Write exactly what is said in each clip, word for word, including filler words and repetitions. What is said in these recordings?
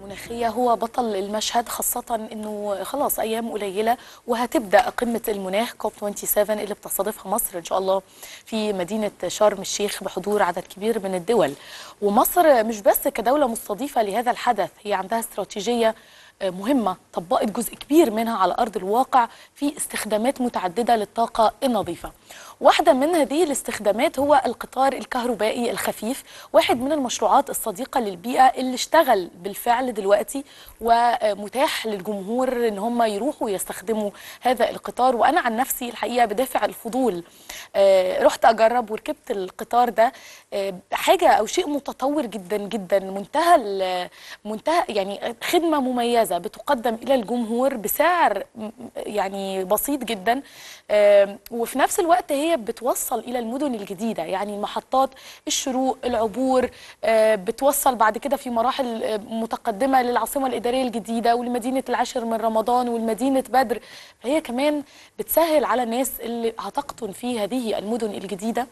المناخية هو بطل المشهد، خاصة أنه خلاص أيام قليلة وهتبدأ قمة المناخ كوب سبعة وعشرين اللي بتستضيفها مصر إن شاء الله في مدينة شرم الشيخ بحضور عدد كبير من الدول. ومصر مش بس كدولة مستضيفة لهذا الحدث، هي عندها استراتيجية مهمة طبقت جزء كبير منها على أرض الواقع في استخدامات متعددة للطاقة النظيفة. واحدة من هذه الاستخدامات هو القطار الكهربائي الخفيف، واحد من المشروعات الصديقة للبيئة اللي اشتغل بالفعل دلوقتي ومتاح للجمهور ان هم يروحوا يستخدموا هذا القطار. وانا عن نفسي الحقيقة بدافع الفضول رحت اجرب وركبت القطار ده، حاجة او شيء متطور جدا جدا، منتهى منتهى يعني خدمة مميزة بتقدم الى الجمهور بسعر يعني بسيط جدا، وفي نفس الوقت هي بتوصل إلى المدن الجديدة، يعني المحطات، الشروق، العبور، بتوصل بعد كده في مراحل متقدمة للعاصمة الإدارية الجديدة ولمدينة العاشر من رمضان ولمدينة بدر. فهي كمان بتسهل على الناس اللي هتقطن في هذه المدن الجديدة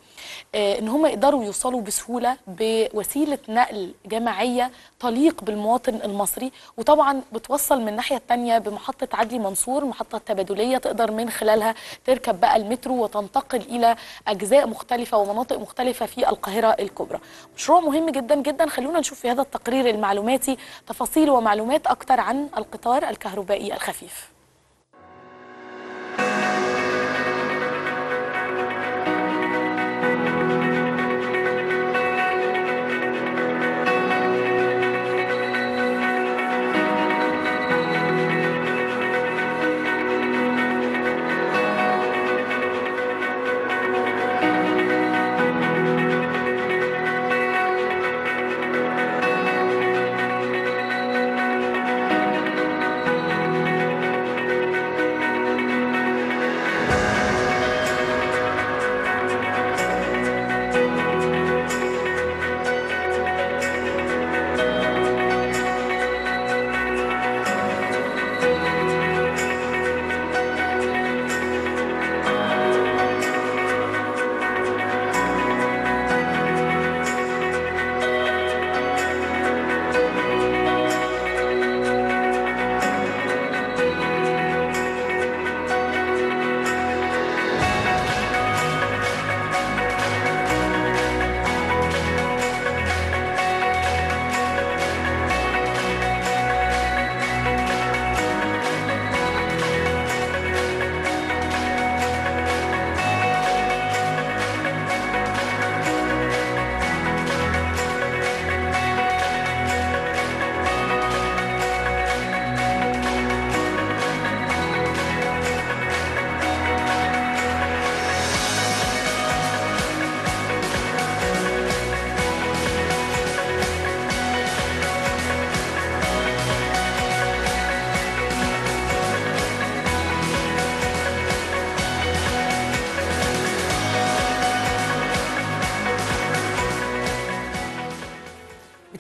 إن هم يقدروا يوصلوا بسهولة بوسيلة نقل جماعية تليق بالمواطن المصري. وطبعا بتوصل من الناحية الثانية بمحطة عدلي منصور، محطة تبادلية تقدر من خلالها تركب بقى المترو وتنتقل إلى أجزاء مختلفة ومناطق مختلفة في القاهرة الكبرى. مشروع مهم جدا جدا. خلونا نشوف في هذا التقرير المعلوماتي تفاصيل ومعلومات أكتر عن القطار الكهربائي الخفيف.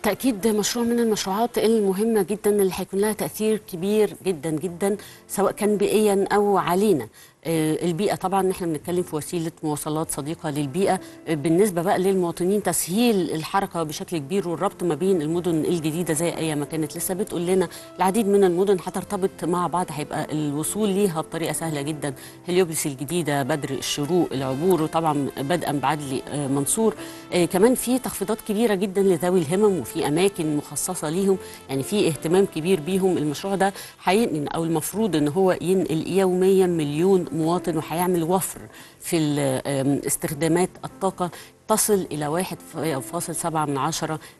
بالتأكيد مشروع من المشروعات المهمة جدا اللي هيكون لها تأثير كبير جدا جدا سواء كان بيئيا أو علينا. البيئة طبعا احنا بنتكلم في وسيلة مواصلات صديقة للبيئة. بالنسبة بقى للمواطنين تسهيل الحركة بشكل كبير والربط ما بين المدن الجديدة زي أي ما كانت لسه بتقول لنا العديد من المدن هترتبط مع بعض، هيبقى الوصول ليها بطريقة سهلة جدا. هليوبلس الجديدة، بدر، الشروق، العبور، وطبعا بدءا بعدلي منصور. كمان في تخفيضات كبيرة جدا لذوي الهمم وفي أماكن مخصصة ليهم، يعني في اهتمام كبير بيهم. المشروع ده هينقل أو المفروض إن هو ينقل يوميا مليون مواطن، وهيعمل وفر في استخدامات الطاقة تصل إلى واحد فاصل سبعة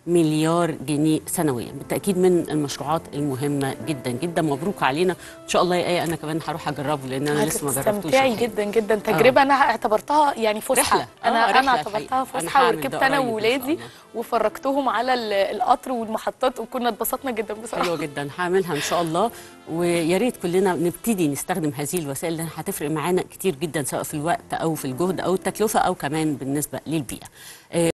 مليار جنيه سنويا. بالتأكيد من المشروعات المهمة جدا جدا. مبروك علينا إن شاء الله يا آية. أنا كمان هروح أجربه لأن أنا لسه ما جربتوش. ممتعي جدا جدا تجربة. آه. أنا اعتبرتها يعني فسحة. أنا أنا اعتبرتها فسحة وركبت أنا وولادي وفرجتهم على القطر والمحطات وكنا اتبسطنا جدا بصراحة. حلوة جدا. هعملها إن شاء الله. ويا ريت كلنا نبتدي نستخدم هذه الوسائل لأنها هتفرق معانا كتير جدا سواء في الوقت أو في الجهد أو التكلفة أو كمان بالنسبة للبيئة.